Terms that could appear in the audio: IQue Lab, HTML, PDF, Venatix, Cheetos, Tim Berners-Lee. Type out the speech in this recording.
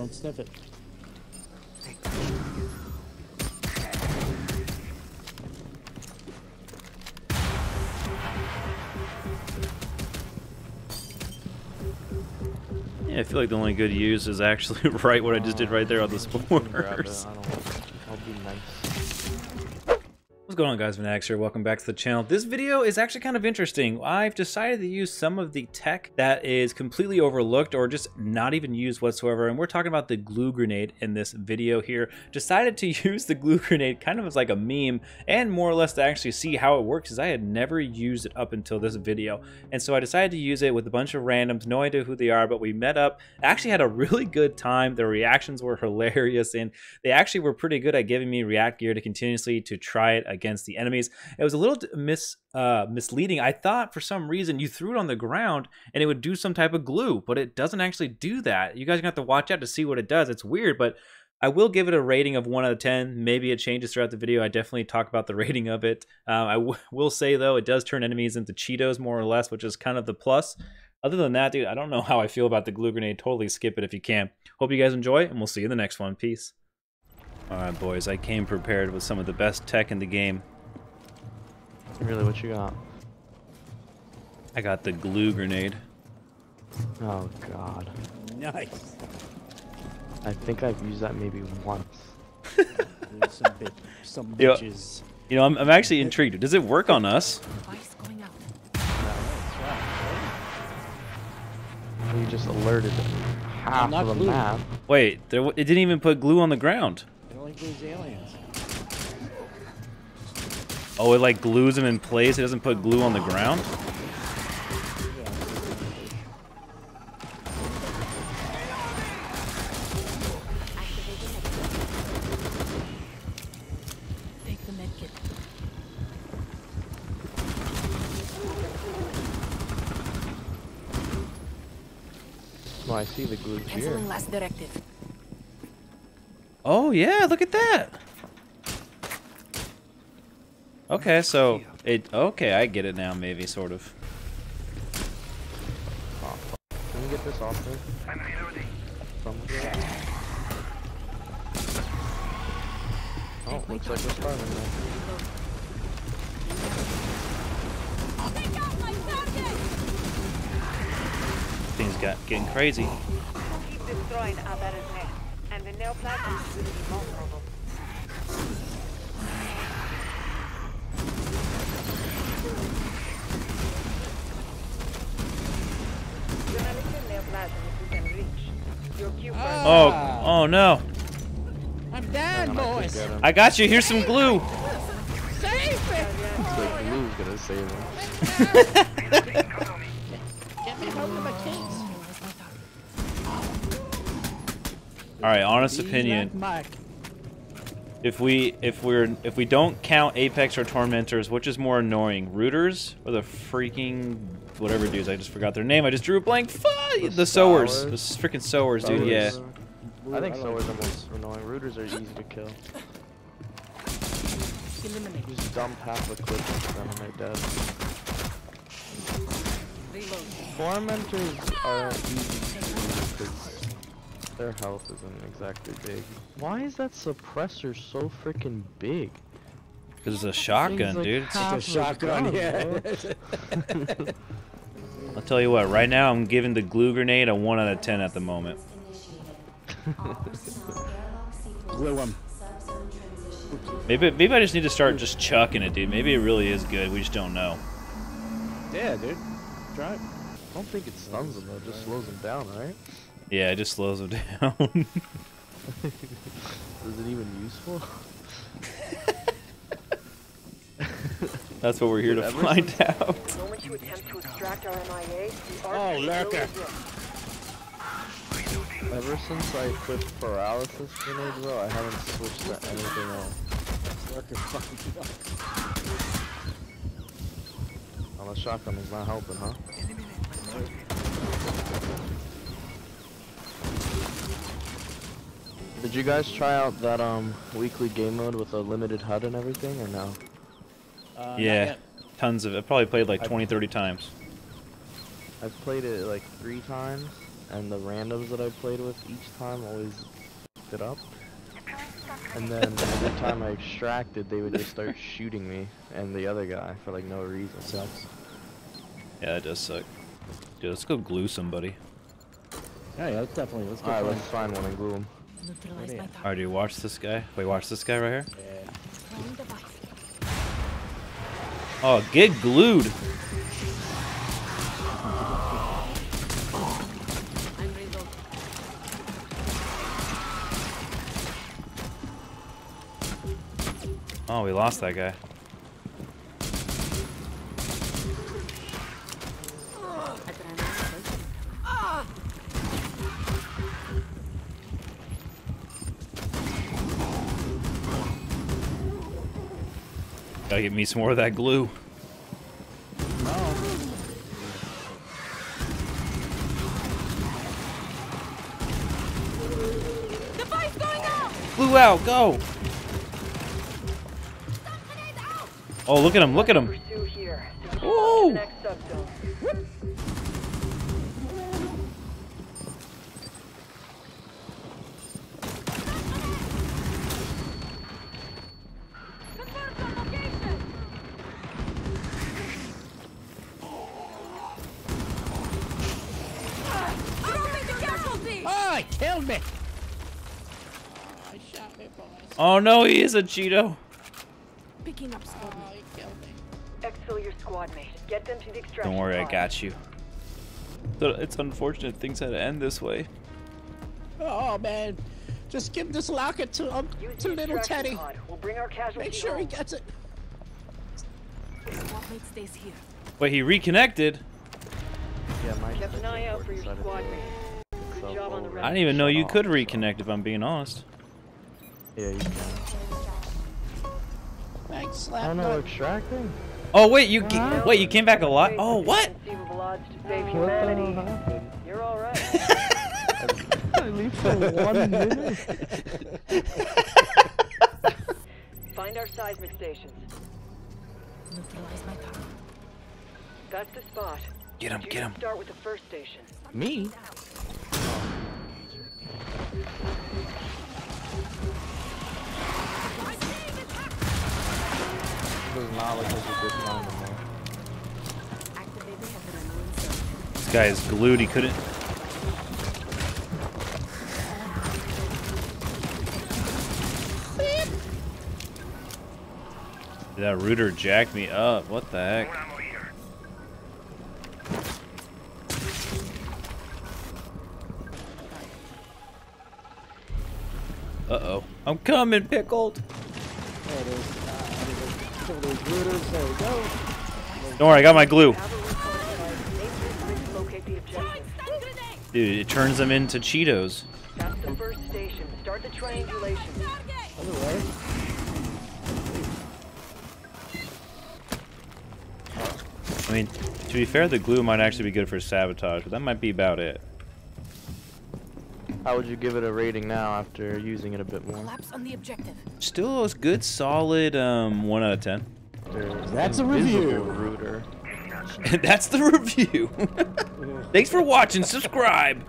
Don't sniff it. Yeah, I feel like the only good use is actually right what I just did right there on the spores. What's going on, guys? Venatix here. Welcome back to the channel. This video is actually kind of interesting. I've decided to use some of the tech that is completely overlooked or just not even used whatsoever, and we're talking about the glue grenade in this video here. Decided to use the glue grenade kind of as like a meme and more or less to actually see how it works, as I had never used it up until this video. And so I decided to use it with a bunch of randoms, no idea who they are, but we met up, actually had a really good time. Their reactions were hilarious, and they actually were pretty good at giving me react gear to continuously to try it against the enemies. It was a little misleading. I thought for some reason you threw it on the ground and it would do some type of glue, but it doesn't actually do that. You guys are gonna have to watch out to see what it does. It's weird, but I will give it a rating of 1 out of 10. Maybe it changes throughout the video. I definitely talk about the rating of it. I will say though, it does turn enemies into Cheetos more or less, which is kind of the plus. Other than that, dude, I don't know how I feel about the glue grenade. Totally skip it if you can. Hope you guys enjoy, and we'll see you in the next one. Peace. Alright boys, I came prepared with some of the best tech in the game. Really, what you got? I got the glue grenade. Oh god. Nice! I think I've used that maybe once. some bitches. You know, I'm actually intrigued. Does it work on us? We just alerted half of the map. Wait, it didn't even put glue on the ground. Aliens. Oh, it like glues them in place. It doesn't put glue on the ground. Oh, I see the glue here. Last directive. Oh yeah, look at that. Okay, so it I get it now, maybe sort of. Can we get this off there? I'm reloading. Oh, looks like we're starving now. Take out my subject! Things got getting crazy. Keep destroying our barrel net. And the neoplasms will be more probable. You're not in the neoplasm if you can reach. Your cube. Oh, oh no. I'm down, boys. I got you. Here's some glue. Save it. The glue's gonna save it. Get me home to my kids. All right, honest opinion. If we don't count Apex or Tormentors, which is more annoying, Rooters or the freaking whatever dudes? I just forgot their name. I just drew a blank. Fuck the Sowers, the freaking Sowers, dude. Yeah. I think Sowers are most annoying. Rooters are easy to kill. Just dump half the clip and they're dead. Tormentors are easy. Their health isn't exactly big. Why is that suppressor so freaking big? Because it's a shotgun, like, dude. It's a shotgun, yeah. I'll tell you what, right now I'm giving the glue grenade a 1 out of 10 at the moment. Glue him. Maybe I just need to start just chucking it, dude. Maybe it really is good. We just don't know. Yeah, dude. Try it. I don't think it stuns them, though. It just slows them down, right? Yeah, it just slows them down. Is it even useful? That's what we're here to find out. Oh, lurker! Ever since I equipped paralysis grenades, though, I haven't switched to anything else. Lurker fucking well, the shotgun is not helping, huh? Did you guys try out that weekly game mode with a limited HUD and everything, or no? Yeah, tons of it. I probably played like 20, 30 times. I've played it like 3 times, and the randoms that I played with each time always picked it up. And then every time I extracted, they would just start shooting me and the other guy for like no reason. Sucks. Yeah, it does suck. Dude, let's go glue somebody. Oh, yeah, let's definitely. Let's go. All right, let's find one and glue him. All right, dude, watch this guy. Wait, watch this guy right here. Yeah. Oh, get glued. Oh, we lost that guy. Gotta get me some more of that glue. No. The fire's going out. Glue out, go. Oh, look at him! Look at him! Whoa! Oh, he killed me! Oh, he shot me, boys. Oh no, he is a Cheeto. Picking up squad mate. Oh, he killed me. Exfil your squad mate. Get them to the extraction. Don't worry, I got you. It's unfortunate things had to end this way. Oh man, just give this locket to little Teddy. We'll bring our casualty. Make sure he gets it. Squad mate stays here. Wait, he reconnected. Yeah, Mike. Kept an eye out for your squad mate. Good job on the rest. I didn't even know you could reconnect. If I'm being honest. Yeah, you can. Oh no, extracting? Oh wait, you came back a lot? Oh what? You're all right. I leave for 1 minute. Find our seismic stations. Neutralize my power. That's the spot. Get him, get him. Start with the first station. Me? This guy is glued, he couldn't. That rooter jacked me up, what the heck? Uh-oh. I'm coming, pickled! There it is. Don't worry, I got my glue. Dude, it turns them into Cheetos. That's the first station. Start the triangulation. I mean, to be fair, the glue might actually be good for sabotage, but that might be about it. How would you give it a rating now after using it a bit more? Collapse on the objective. Still a good, solid 1 out of 10. That's a review. Rooter. That's the review. Thanks for watching. Subscribe.